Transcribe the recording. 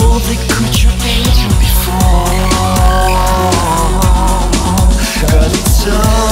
only could you be before. Got it done.